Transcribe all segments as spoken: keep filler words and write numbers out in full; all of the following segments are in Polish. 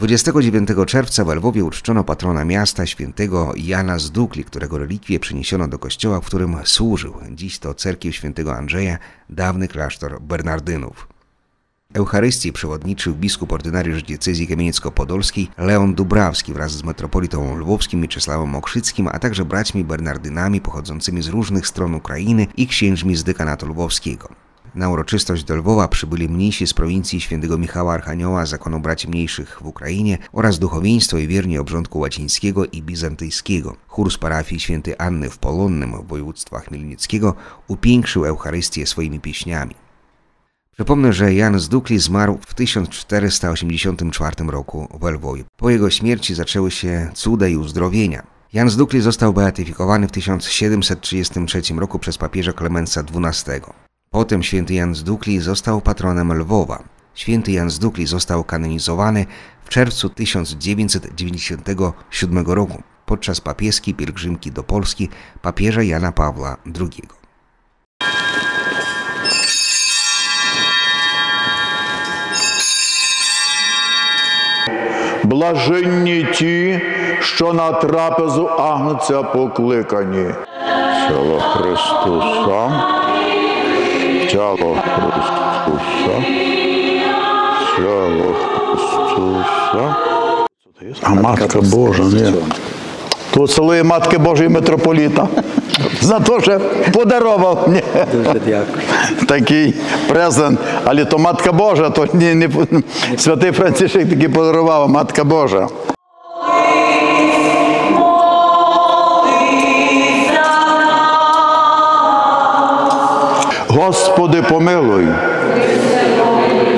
dwudziestego dziewiątego czerwca we Lwowie uczczono patrona miasta, świętego Jana z Dukli, którego relikwie przeniesiono do kościoła, w którym służył. Dziś to cerkiew świętego Andrzeja, dawny klasztor Bernardynów. Eucharystii przewodniczył biskup ordynariusz diecezji kamieniecko-podolskiej Leon Dubrawski wraz z metropolitą lwowskim Mieczysławem Mokrzyckim, a także braćmi Bernardynami pochodzącymi z różnych stron Ukrainy i księżmi z dekanatu lwowskiego. Na uroczystość do Lwowa przybyli mnisi z prowincji świętego Michała Archanioła, Zakonu Braci Mniejszych w Ukrainie oraz duchowieństwo i wierni obrządku łacińskiego i bizantyjskiego. Chór z parafii świętej Anny w Połonnym w województwa chmielnickiego upiększył Eucharystię swoimi pieśniami. Przypomnę, że Jan z Dukli zmarł w tysiąc czterysta osiemdziesiątym czwartym roku we Lwowie. Po jego śmierci zaczęły się cuda i uzdrowienia. Jan z Dukli został beatyfikowany w tysiąc siedemset trzydziestym trzecim roku przez papieża Klemensa dwunastego. Potem święty Jan z Dukli został patronem Lwowa. Święty Jan z Dukli został kanonizowany w czerwcu tysiąc dziewięćset dziewięćdziesiątego siódmego roku podczas papieskiej pielgrzymki do Polski papieża Jana Pawła drugiego. Блаженні ті, що на трапезу Агнця покликані. Тіло Христуса, тіло Христуса, тіло Христуса. А Матка Божа, ні. Тут цілує Матки Божої митрополіта. За те, що подарував мені такий презент. Але то Матка Божа, то святий Францішек таки подарував, Матка Божа. Господи, помилуй.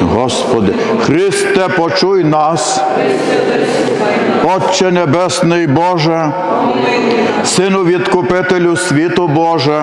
Господи, Христе, почуй нас, Отче Небесний Боже, Сину Відкупителю світу Боже,